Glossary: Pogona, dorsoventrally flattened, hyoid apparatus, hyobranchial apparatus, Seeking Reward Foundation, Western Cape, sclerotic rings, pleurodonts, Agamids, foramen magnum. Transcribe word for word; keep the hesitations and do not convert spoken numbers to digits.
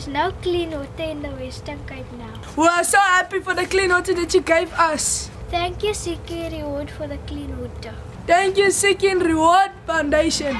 There's no clean water in the Western Cape now. We are so happy for the clean water that you gave us. Thank you, Seeking Reward, for the clean water. Thank you, Seeking Reward Foundation.